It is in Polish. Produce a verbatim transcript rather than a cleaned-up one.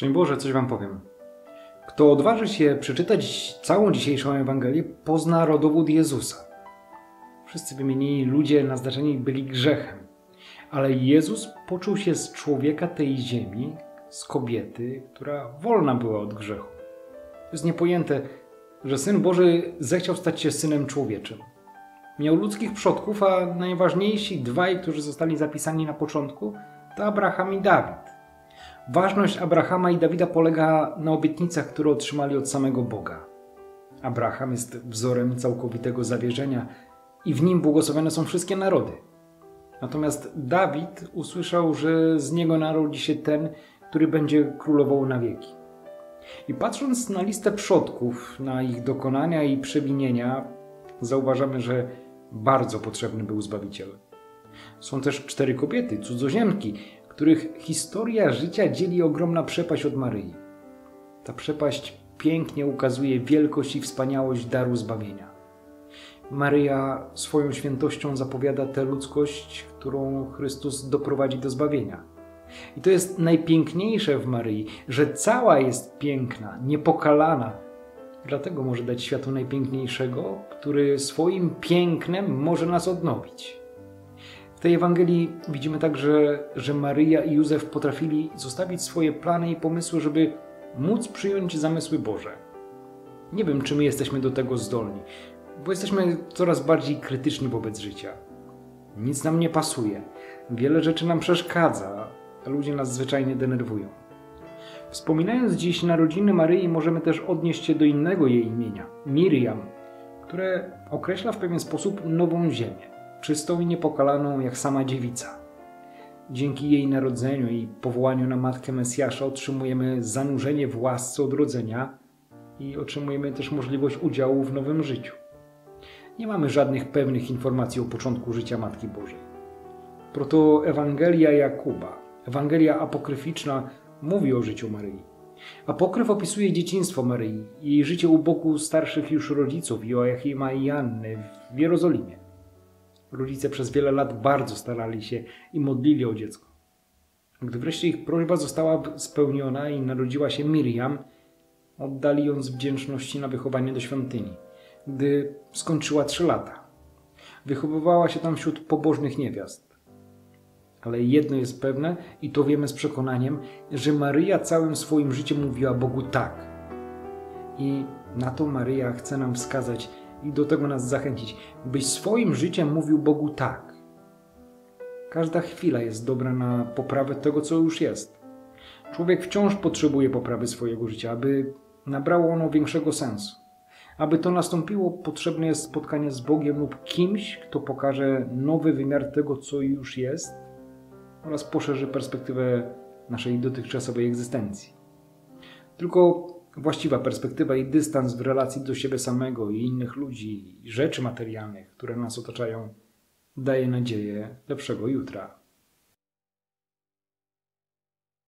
Szczęść Boże, coś Wam powiem. Kto odważy się przeczytać całą dzisiejszą Ewangelię, pozna rodowód Jezusa. Wszyscy wymienieni ludzie naznaczeni byli grzechem, ale Jezus poczuł się z człowieka tej ziemi, z kobiety, która wolna była od grzechu. To jest niepojęte, że Syn Boży zechciał stać się Synem Człowieczym. Miał ludzkich przodków, a najważniejsi dwaj, którzy zostali zapisani na początku, to Abraham i Dawid. Ważność Abrahama i Dawida polega na obietnicach, które otrzymali od samego Boga. Abraham jest wzorem całkowitego zawierzenia i w nim błogosławione są wszystkie narody. Natomiast Dawid usłyszał, że z niego narodzi się ten, który będzie królował na wieki. I patrząc na listę przodków, na ich dokonania i przewinienia, zauważamy, że bardzo potrzebny był Zbawiciel. Są też cztery kobiety, cudzoziemki, których historia życia dzieli ogromna przepaść od Maryi. Ta przepaść pięknie ukazuje wielkość i wspaniałość daru zbawienia. Maryja swoją świętością zapowiada tę ludzkość, którą Chrystus doprowadzi do zbawienia. I to jest najpiękniejsze w Maryi, że cała jest piękna, niepokalana. Dlatego może dać światu najpiękniejszego, który swoim pięknem może nas odnowić. W tej Ewangelii widzimy także, że Maryja i Józef potrafili zostawić swoje plany i pomysły, żeby móc przyjąć zamysły Boże. Nie wiem, czy my jesteśmy do tego zdolni, bo jesteśmy coraz bardziej krytyczni wobec życia. Nic nam nie pasuje, wiele rzeczy nam przeszkadza, a ludzie nas zwyczajnie denerwują. Wspominając dziś narodziny Maryi, możemy też odnieść się do innego jej imienia, Miriam, które określa w pewien sposób nową ziemię, czystą i niepokalaną jak sama dziewica. Dzięki jej narodzeniu i powołaniu na Matkę Mesjasza otrzymujemy zanurzenie w łasce odrodzenia i otrzymujemy też możliwość udziału w nowym życiu. Nie mamy żadnych pewnych informacji o początku życia Matki Bożej. Protoewangelia Jakuba, Ewangelia apokryficzna, mówi o życiu Maryi. Apokryf opisuje dzieciństwo Maryi i jej życie u boku starszych już rodziców Joachima i Anny w Jerozolimie. Rodzice przez wiele lat bardzo starali się i modlili o dziecko. Gdy wreszcie ich prośba została spełniona i narodziła się Miriam, oddali ją z wdzięczności na wychowanie do świątyni, gdy skończyła trzy lata. Wychowywała się tam wśród pobożnych niewiast. Ale jedno jest pewne i to wiemy z przekonaniem, że Maryja całym swoim życiem mówiła Bogu tak. I na to Maryja chce nam wskazać i do tego nas zachęcić, byś swoim życiem mówił Bogu tak. Każda chwila jest dobra na poprawę tego, co już jest. Człowiek wciąż potrzebuje poprawy swojego życia, aby nabrało ono większego sensu. Aby to nastąpiło, potrzebne jest spotkanie z Bogiem lub kimś, kto pokaże nowy wymiar tego, co już jest oraz poszerzy perspektywę naszej dotychczasowej egzystencji. Tylko właściwa perspektywa i dystans w relacji do siebie samego i innych ludzi i rzeczy materialnych, które nas otaczają, daje nadzieję lepszego jutra.